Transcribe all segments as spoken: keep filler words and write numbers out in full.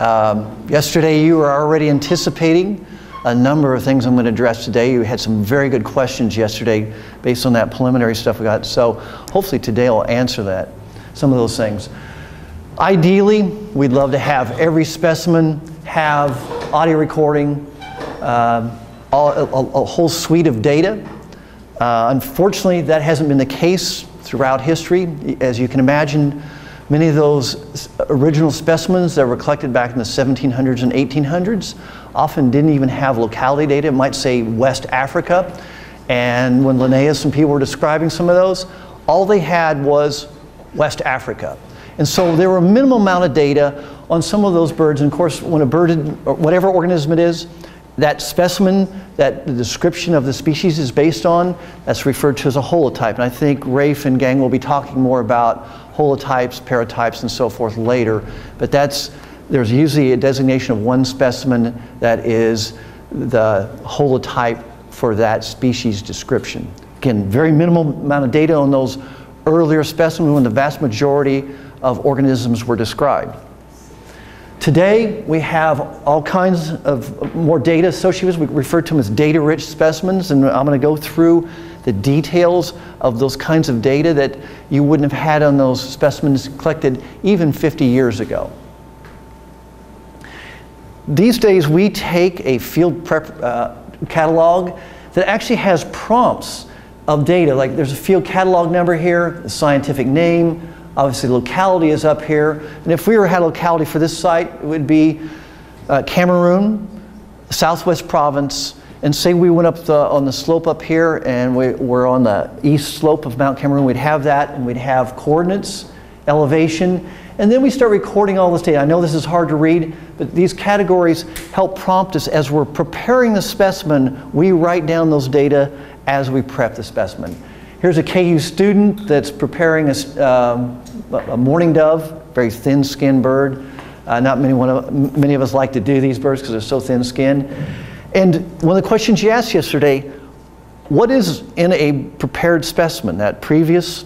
Um, yesterday you were already anticipating a number of things I'm going to address today. You had some very good questions yesterday based on that preliminary stuff we got. So hopefully today I'll answer that, some of those things. Ideally, we'd love to have every specimen have audio recording, uh, all, a, a whole suite of data. Uh, unfortunately, that hasn't been the case throughout history. As you can imagine, many of those original specimens that were collected back in the seventeen hundreds and eighteen hundreds often didn't even have locality data. It might say West Africa. And when Linnaeus and people were describing some of those, all they had was West Africa. And so there were a minimal amount of data on some of those birds. And of course, when a bird, or whatever organism it is, that specimen, that the description of the species is based on, that's referred to as a holotype. And I think Rafe and gang will be talking more about holotypes, paratypes, and so forth later. But that's, there's usually a designation of one specimen that is the holotype for that species description. Again, very minimal amount of data on those earlier specimens when the vast majority of organisms were described. Today, we have all kinds of more data associated with, we refer to them as data-rich specimens, and I'm going to go through the details of those kinds of data that you wouldn't have had on those specimens collected even fifty years ago. These days, we take a field prep uh, catalog that actually has prompts of data, like there's a field catalog number here, the scientific name, obviously locality is up here, and if we were had locality for this site, it would be uh, Cameroon, Southwest Province, and say we went up the, on the slope up here and we were on the east slope of Mount Cameroon, we'd have that and we'd have coordinates, elevation, and then we start recording all this data. I know this is hard to read, but these categories help prompt us as we're preparing the specimen, we write down those data as we prep the specimen. Here's a K U student that's preparing a, um, a mourning dove, very thin-skinned bird. Uh, not many, one of, many of us like to do these birds because they're so thin-skinned. And one of the questions you asked yesterday, what is in a prepared specimen? That previous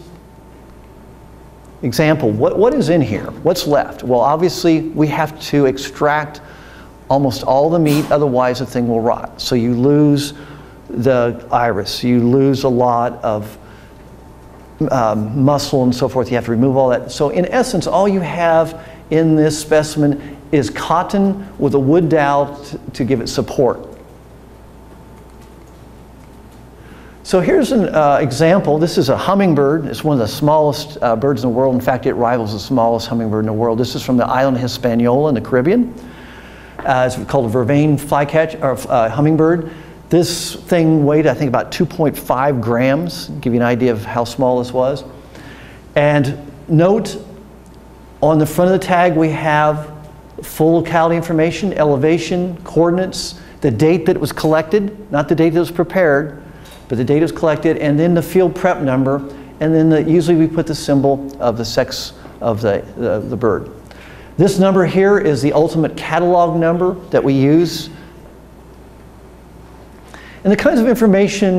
example, what, what is in here? What's left? Well, obviously, we have to extract almost all the meat, otherwise the thing will rot. So you lose the iris, you lose a lot of Um, muscle and so forth, you have to remove all that. So in essence, all you have in this specimen is cotton with a wood dowel to give it support. So here's an uh, example. This is a hummingbird. It's one of the smallest uh, birds in the world. In fact, it rivals the smallest hummingbird in the world. This is from the island Hispaniola in the Caribbean. Uh, it's called a vervain flycatch, or uh, hummingbird. This thing weighed, I think, about two point five grams, give you an idea of how small this was. And note, on the front of the tag, we have full locality information, elevation, coordinates, the date that it was collected, not the date that was prepared, but the date it was collected, and then the field prep number, and then the, usually we put the symbol of the sex of the, the, the bird. This number here is the ultimate catalog number that we use. And the kinds of information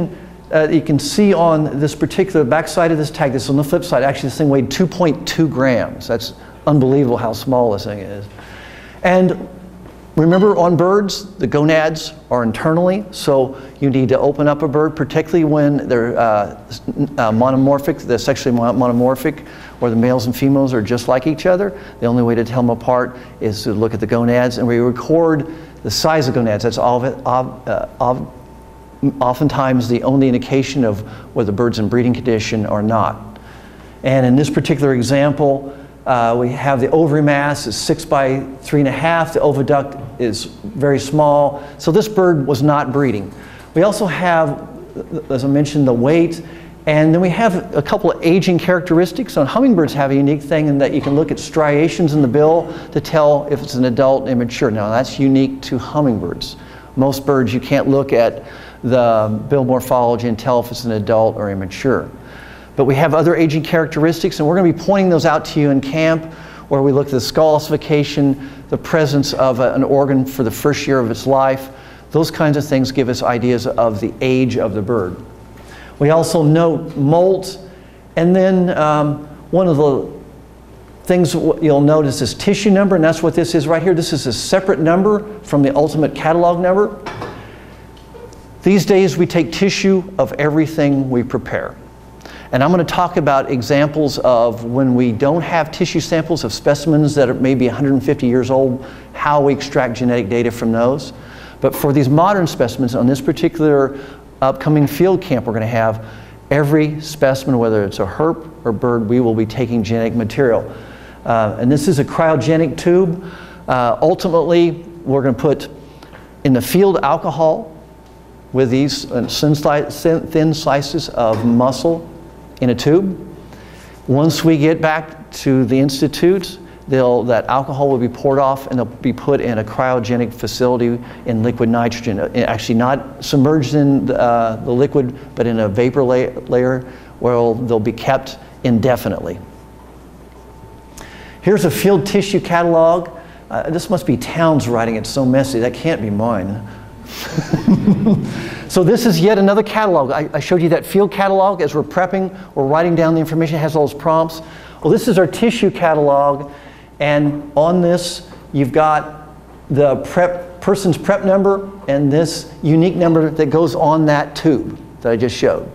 uh, that you can see on this particular backside of this tag, this is on the flip side, actually this thing weighed two point two grams. That's unbelievable how small this thing is. And remember on birds, the gonads are internally, so you need to open up a bird, particularly when they're uh, uh, monomorphic, they're sexually monomorphic, where the males and females are just like each other. The only way to tell them apart is to look at the gonads, and we record the size of gonads. That's all of it. Ob, uh, ob, oftentimes the only indication of whether the bird's in breeding condition or not. And in this particular example, uh, we have the ovary mass is six by three and a half. The oviduct is very small. So this bird was not breeding. We also have, as I mentioned, the weight. And then we have a couple of aging characteristics. So hummingbirds have a unique thing in that you can look at striations in the bill to tell if it's an adult and immature. Now that's unique to hummingbirds. Most birds, you can't look at the bill morphology and tell if it's an adult or immature. But we have other aging characteristics, and we're going to be pointing those out to you in camp, where we look at the skull ossification, the presence of a, an organ for the first year of its life. Those kinds of things give us ideas of the age of the bird. We also note molt, and then um, one of the things you'll notice is tissue number, and that's what this is right here. This is a separate number from the ultimate catalog number. These days we take tissue of everything we prepare. And I'm going to talk about examples of when we don't have tissue samples of specimens that are maybe one hundred fifty years old, how we extract genetic data from those. But for these modern specimens, on this particular upcoming field camp, we're going to have every specimen, whether it's a herp or bird, we will be taking genetic material. Uh, and this is a cryogenic tube. Uh, ultimately, we're going to put in the field alcohol with these thin slices of muscle in a tube. Once we get back to the institute, they'll, that alcohol will be poured off and it'll be put in a cryogenic facility in liquid nitrogen. Actually not submerged in the, uh, the liquid, but in a vapor la layer where they'll be kept indefinitely. Here's a field tissue catalog. Uh, this must be Town's writing, it's so messy, that can't be mine. So this is yet another catalog. I, I showed you that field catalog as we're prepping, we're writing down the information, it has all those prompts. Well, this is our tissue catalog, and on this you've got the prep, person's prep number and this unique number that goes on that tube that I just showed.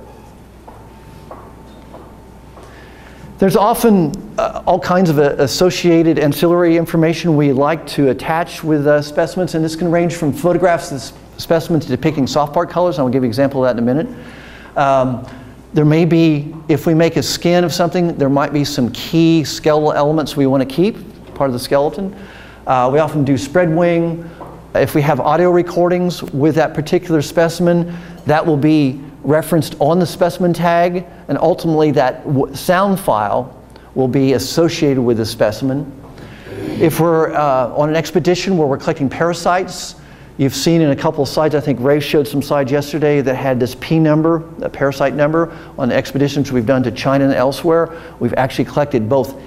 There's often uh, all kinds of uh, associated ancillary information we like to attach with uh, specimens, and this can range from photographs of specimens depicting soft part colors. I'll give you an example of that in a minute. Um, there may be, if we make a skin of something, there might be some key skeletal elements we want to keep, part of the skeleton. Uh, we often do spread wing. If we have audio recordings with that particular specimen, that will be referenced on the specimen tag, and ultimately that w sound file will be associated with the specimen. If we're uh, on an expedition where we're collecting parasites, you've seen in a couple of slides, I think Rafe showed some slides yesterday that had this P number, a parasite number, on the expeditions we've done to China and elsewhere. We've actually collected both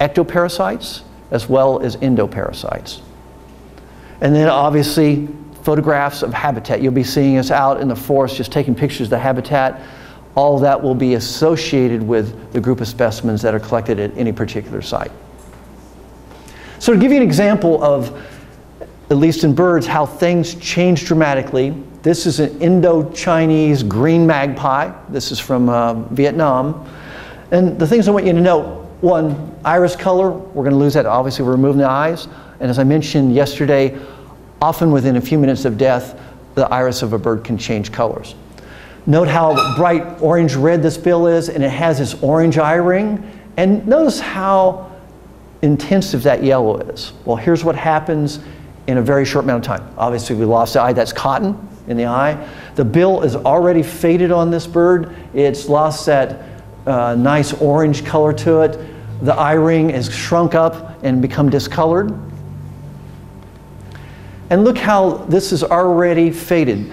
ectoparasites as well as endoparasites. And then obviously, photographs of habitat. You'll be seeing us out in the forest just taking pictures of the habitat. All of that will be associated with the group of specimens that are collected at any particular site. So to give you an example of, at least in birds, how things change dramatically, this is an Indo-Chinese green magpie. This is from uh, Vietnam. And the things I want you to note, one, iris color, we're going to lose that. Obviously, we're removing the eyes. And as I mentioned yesterday, often within a few minutes of death, the iris of a bird can change colors. Note how bright orange-red this bill is, and it has this orange eye ring. And notice how intensive that yellow is. Well, here's what happens in a very short amount of time. Obviously, we lost the eye. That's cotton in the eye. The bill is already faded on this bird. It's lost that uh, nice orange color to it. The eye ring has shrunk up and become discolored. And look how this is already faded.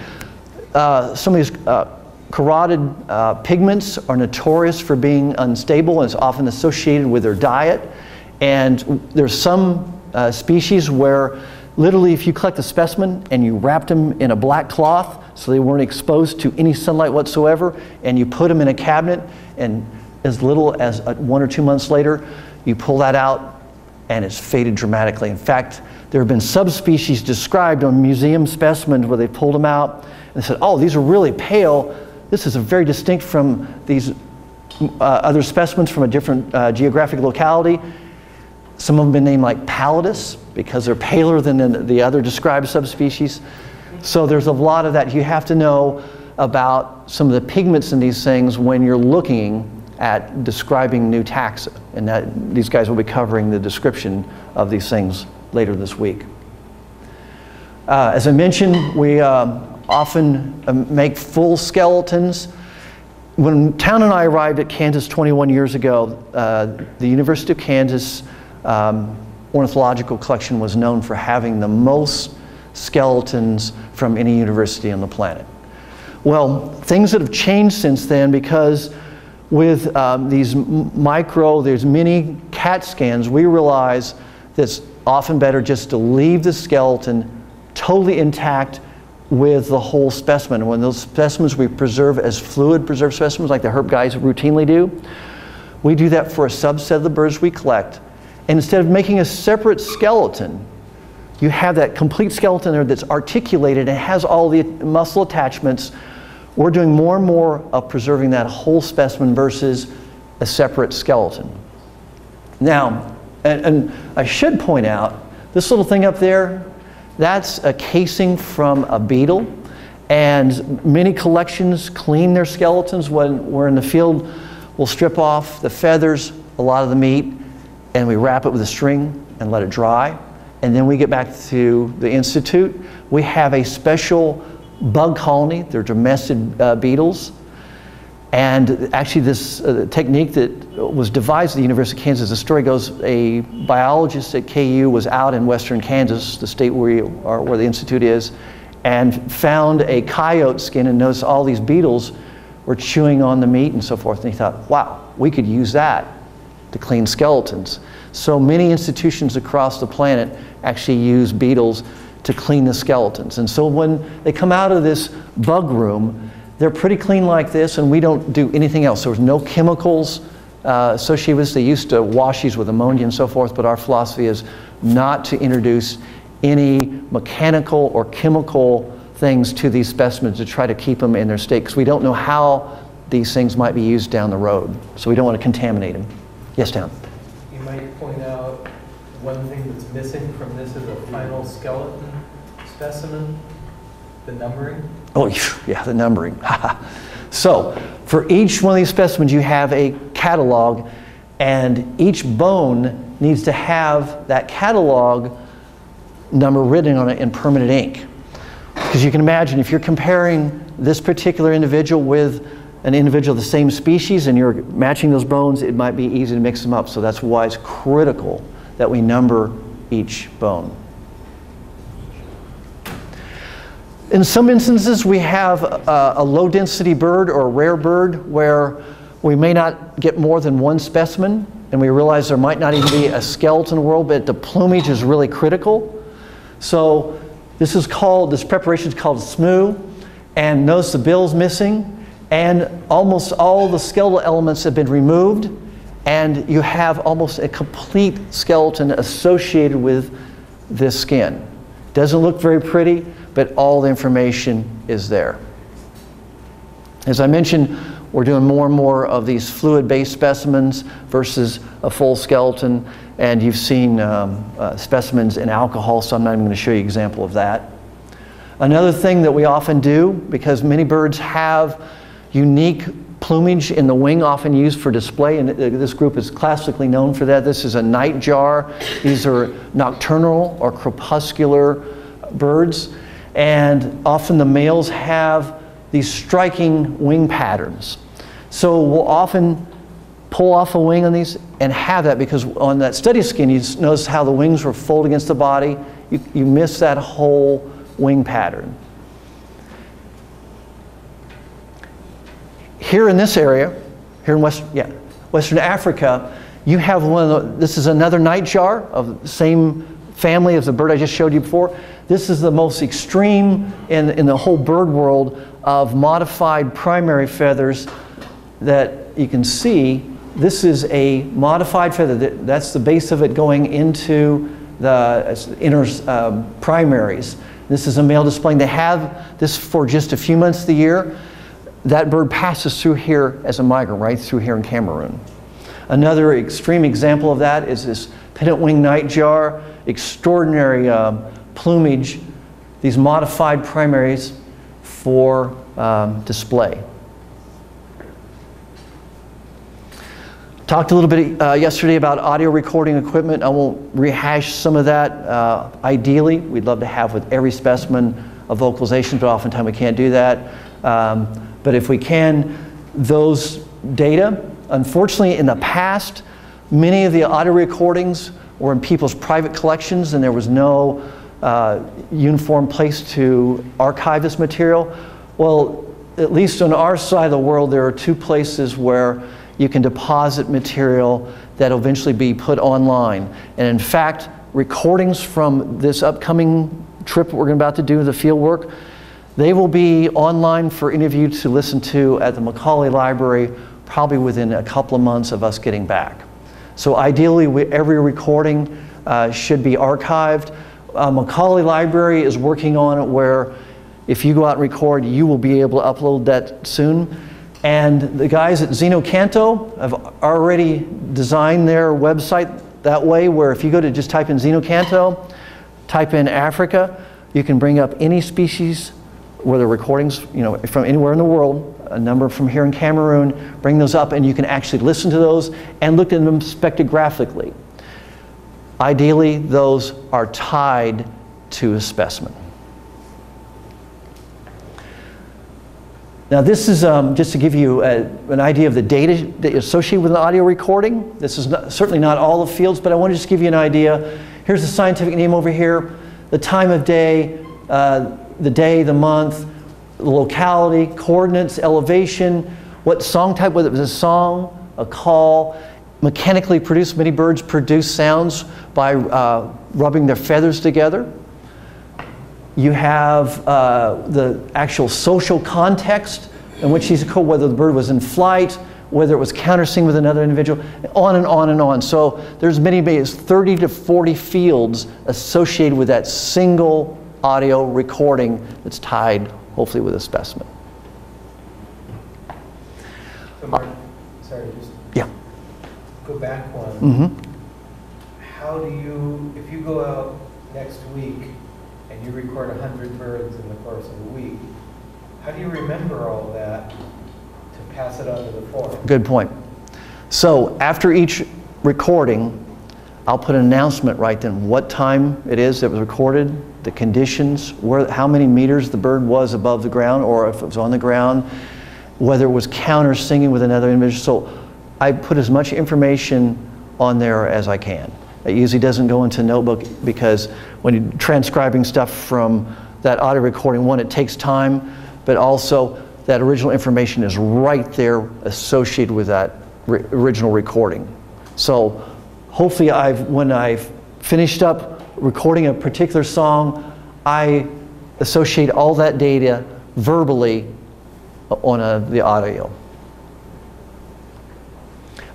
Uh, some of these uh, carotid uh, pigments are notorious for being unstable, and it's often associated with their diet. And there's some uh, species where literally if you collect a specimen and you wrapped them in a black cloth so they weren't exposed to any sunlight whatsoever, and you put them in a cabinet, and as little as uh, one or two months later, you pull that out and it's faded dramatically. In fact, there have been subspecies described on museum specimens where they pulled them out and said, oh, these are really pale. This is a very distinct from these uh, other specimens from a different uh, geographic locality. Some of them have been named like pallidus because they're paler than the other described subspecies. So there's a lot of that. You have to know about some of the pigments in these things when you're looking at describing new taxa. And that, these guys will be covering the description of these things later this week. Uh, as I mentioned, we uh, often uh, make full skeletons. When Town and I arrived at Kansas twenty-one years ago, uh, the University of Kansas um, ornithological collection was known for having the most skeletons from any university on the planet. Well, things that have changed since then, because with um, these micro, there's mini CAT scans, we realize that's often better just to leave the skeleton totally intact with the whole specimen. When those specimens we preserve as fluid preserved specimens like the herp guys routinely do, we do that for a subset of the birds we collect, And instead of making a separate skeleton, you have that complete skeleton there that's articulated and has all the muscle attachments. We're doing more and more of preserving that whole specimen versus a separate skeleton. Now, and, and I should point out, this little thing up there, that's a casing from a beetle. And many collections clean their skeletons. When we're in the field, we'll strip off the feathers, a lot of the meat, and we wrap it with a string and let it dry. And then we get back to the institute. We have a special bug colony. They're domestic uh, beetles. And actually this uh, technique that was devised at the University of Kansas, the story goes, a biologist at K U was out in western Kansas, the state where, you are, where the institute is, and found a coyote skin and noticed all these beetles were chewing on the meat and so forth. And he thought, wow, we could use that to clean skeletons. So many institutions across the planet actually use beetles to clean the skeletons. And so when they come out of this bug room, they're pretty clean like this, and we don't do anything else. There's no chemicals uh, associated with this. They used to wash these with ammonia and so forth, but our philosophy is not to introduce any mechanical or chemical things to these specimens to try to keep them in their state, because we don't know how these things might be used down the road. So we don't want to contaminate them. Yes, Dan? You might point out one thing that's missing from this is a final skeleton specimen, the numbering. Oh, yeah, the numbering. So for each one of these specimens, you have a catalog, and each bone needs to have that catalog number written on it in permanent ink. Because you can imagine, if you're comparing this particular individual with an individual of the same species and you're matching those bones, it might be easy to mix them up. So that's why it's critical that we number each bone. In some instances, we have a, a low density bird or a rare bird where we may not get more than one specimen, and we realize there might not even be a skeleton world, but the plumage is really critical. So this is called, this preparation is called S M U, and notice the bill's missing, and almost all the skeletal elements have been removed, and you have almost a complete skeleton associated with this skin. Doesn't look very pretty, but all the information is there. As I mentioned, we're doing more and more of these fluid-based specimens versus a full skeleton. And you've seen um, uh, specimens in alcohol, so I'm not even going to show you an example of that. Another thing that we often do, because many birds have unique plumage in the wing often used for display, and this group is classically known for that. This is a nightjar. These are nocturnal or crepuscular birds. And often the males have these striking wing patterns. So we'll often pull off a wing on these and have that, because on that study skin, you notice how the wings were folded against the body. You, you miss that whole wing pattern. Here in this area, here in West, yeah, Western Africa, you have one of the, this is another nightjar of the same family as the bird I just showed you before. This is the most extreme in, in the whole bird world of modified primary feathers that you can see. This is a modified feather. That's the base of it going into the inner um, primaries. This is a male displaying. They have this for just a few months of the year. That bird passes through here as a migrant, right through here in Cameroon. Another extreme example of that is this pennant-winged nightjar, extraordinary um, plumage, these modified primaries for um, display. Talked a little bit uh, yesterday about audio recording equipment. I won't rehash some of that. Uh, ideally, we'd love to have with every specimen a vocalization, but oftentimes we can't do that. Um, but if we can, those data, unfortunately in the past, many of the audio recordings were in people's private collections, and there was no uh, uniform place to archive this material. Well, at least on our side of the world, there are two places where you can deposit material that will eventually be put online. And in fact, recordings from this upcoming trip we're about to do, the field work, they will be online for any of you to listen to at the Macaulay Library, probably within a couple of months of us getting back. So ideally, we, every recording uh, should be archived. Uh, Macaulay Library is working on it where if you go out and record, you will be able to upload that soon. And the guys at Xenocanto have already designed their website that way, where if you go to just type in Xenocanto, type in Africa, you can bring up any species, whether recordings, you know, from anywhere in the world, a number from here in Cameroon, bring those up, and you can actually listen to those and look at them spectrographically. Ideally, those are tied to a specimen. Now this is um, just to give you a, an idea of the data that is associated with an audio recording. This is not, certainly not all the fields, but I want to just give you an idea. Here's the scientific name over here, the time of day, uh, the day, the month, the locality, coordinates, elevation, what song type, whether it was a song, a call, mechanically produced. Many birds produce sounds by uh, rubbing their feathers together. You have uh, the actual social context in which these occur, whether the bird was in flight, whether it was countersing with another individual, on and on and on. So there's many, it's thirty to forty fields associated with that single audio recording that's tied, hopefully, with a specimen. So Mark, uh, sorry, just yeah. Go back one. Mm-hmm. How do you, if you go out next week, and you record one hundred birds in the course of a week, how do you remember all that to pass it on to the forest? Good point. So after each recording, I'll put an announcement right then, what time it is that was recorded, the conditions, where, how many meters the bird was above the ground, or if it was on the ground, whether it was counter singing with another individual. So I put as much information on there as I can. It usually doesn't go into notebook because when you're transcribing stuff from that audio recording, one, it takes time, but also that original information is right there associated with that original recording. So hopefully I've, when I've finished up recording a particular song, I associate all that data verbally on a, the audio.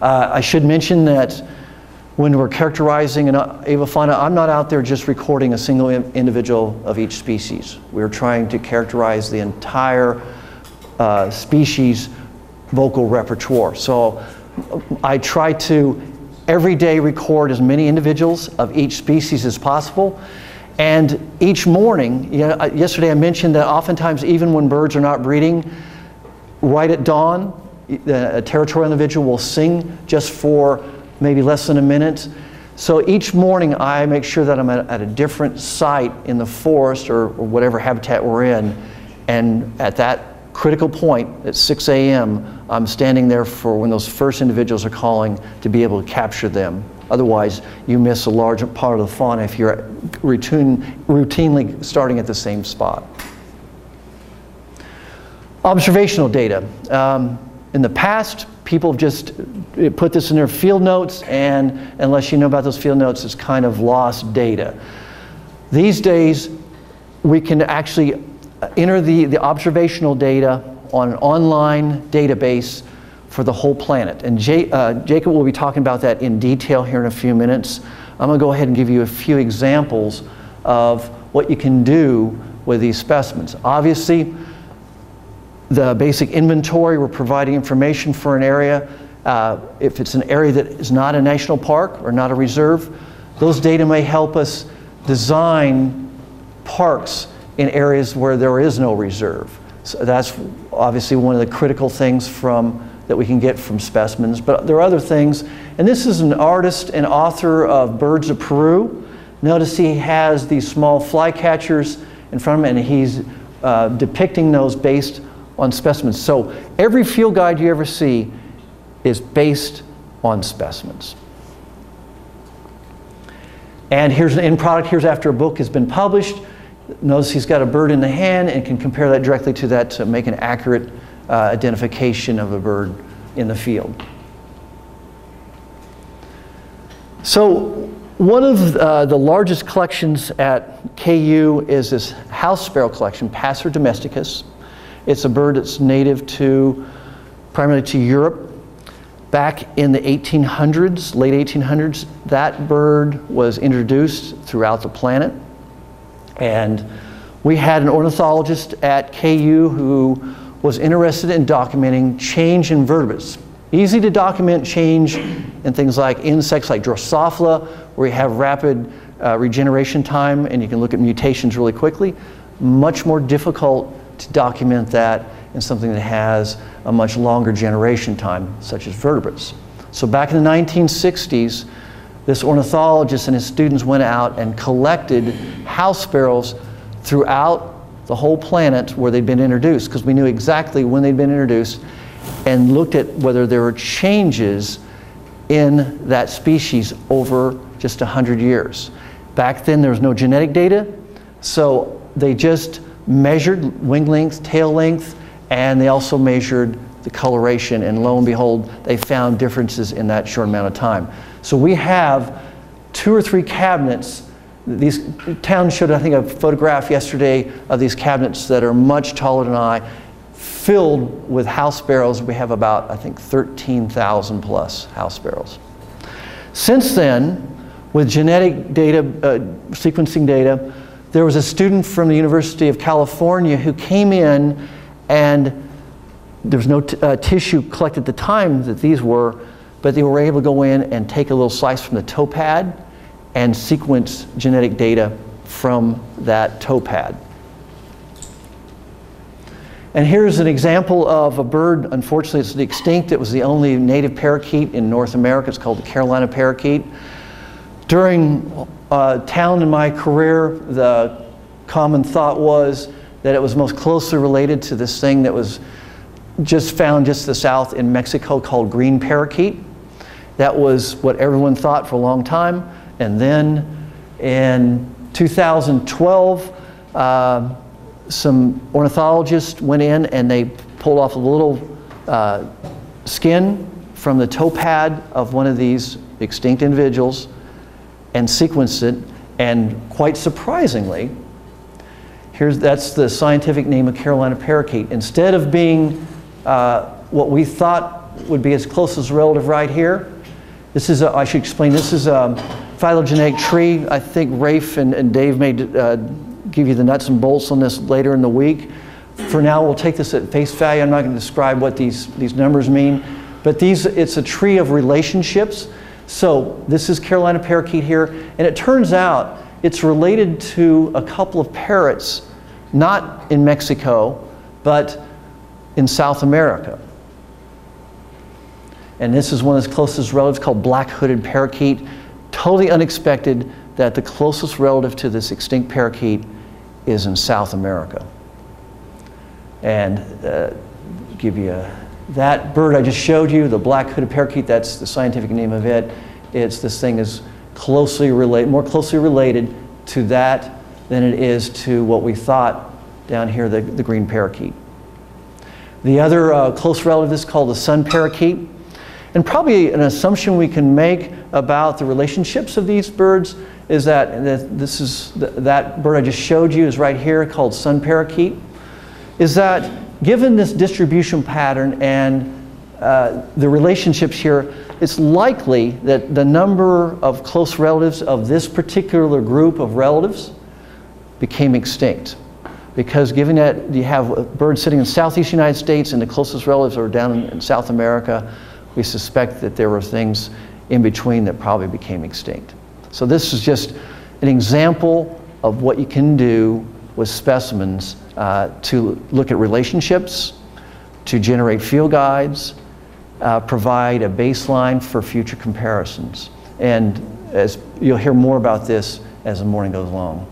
Uh, I should mention that when we're characterizing an avifauna, I'm not out there just recording a single individual of each species. We're trying to characterize the entire uh, species vocal repertoire. So I try to every day record as many individuals of each species as possible. And each morning, you know, yesterday I mentioned that oftentimes even when birds are not breeding, right at dawn, a territorial individual will sing just for maybe less than a minute. So each morning I make sure that I'm at a different site in the forest or, or whatever habitat we're in. And at that critical point at six A M, I'm standing there for when those first individuals are calling to be able to capture them. Otherwise, you miss a large part of the fauna if you're routine, routinely starting at the same spot. Observational data. Um, In the past, people have just put this in their field notes, and unless you know about those field notes, it's kind of lost data. These days, we can actually enter the, the observational data on an online database for the whole planet. And J, uh, Jacob will be talking about that in detail here in a few minutes. I'm going to go ahead and give you a few examples of what you can do with these specimens. Obviously, the basic inventory, we're providing information for an area. Uh, if it's an area that is not a national park or not a reserve, those data may help us design parks in areas where there is no reserve. So that's obviously one of the critical things from, that we can get from specimens, but there are other things. And this is an artist and author of Birds of Peru. Notice he has these small flycatchers in front of him, and he's uh, depicting those based on specimens. So every field guide you ever see is based on specimens. And here's an end product. Here's after a book has been published. Notice he's got a bird in the hand and can compare that directly to that to make an accurate uh, identification of a bird in the field. So one of uh, the largest collections at K U is this house sparrow collection, Passer domesticus. It's a bird that's native to, primarily to Europe. Back in the eighteen hundreds, late eighteen hundreds, that bird was introduced throughout the planet. And we had an ornithologist at K U who was interested in documenting change in vertebrates. Easy to document change in things like insects like Drosophila, where you have rapid uh, regeneration time and you can look at mutations really quickly. Much more difficult to document that in something that has a much longer generation time, such as vertebrates. So back in the nineteen sixties, this ornithologist and his students went out and collected house sparrows throughout the whole planet where they'd been introduced, because we knew exactly when they'd been introduced, and looked at whether there were changes in that species over just one hundred years. Back then there was no genetic data, so they just measured wing length, tail length, and they also measured the coloration, and lo and behold, they found differences in that short amount of time. So we have two or three cabinets. These Town showed, I think, a photograph yesterday of these cabinets that are much taller than I, filled with house sparrows. We have about, I think, thirteen thousand plus house sparrows. Since then, with genetic data, uh, sequencing data, there was a student from the University of California who came in, and there was no t uh, tissue collected at the time that these were, but they were able to go in and take a little slice from the toe pad and sequence genetic data from that toe pad. And here's an example of a bird. Unfortunately, it's extinct. It was the only native parakeet in North America. It's called the Carolina parakeet. During uh, Town and my career, the common thought was that it was most closely related to this thing that was just found just to the south in Mexico called green parakeet. That was what everyone thought for a long time. And then in two thousand twelve, uh, some ornithologists went in and they pulled off a little uh, skin from the toe pad of one of these extinct individuals and sequenced it. And quite surprisingly, Here's, that's the scientific name of Carolina parakeet. Instead of being uh, what we thought would be its closest relative right here, this is, a, I should explain, this is a phylogenetic tree. I think Rafe and, and Dave may uh, give you the nuts and bolts on this later in the week. For now, we'll take this at face value. I'm not going to describe what these, these numbers mean. But these, it's a tree of relationships. So this is Carolina parakeet here. And it turns out it's related to a couple of parrots, not in Mexico, but in South America. And this is one of its closest relatives called black-hooded parakeet. Totally unexpected that the closest relative to this extinct parakeet is in South America. And uh, give you a, that bird I just showed you, the black-hooded parakeet, that's the scientific name of it. It's this thing is closely related, more closely related to that than it is to what we thought down here, the, the green parakeet. The other uh, close relative is called the sun parakeet. And probably an assumption we can make about the relationships of these birds is that this is, that bird I just showed you is right here called sun parakeet, is that given this distribution pattern and uh, the relationships here, it's likely that the number of close relatives of this particular group of relatives became extinct, because given that you have birds sitting in the southeast United States and the closest relatives are down in South America, we suspect that there were things in between that probably became extinct. So this is just an example of what you can do with specimens uh, to look at relationships, to generate field guides, uh, provide a baseline for future comparisons. And as you'll hear more about this as the morning goes along.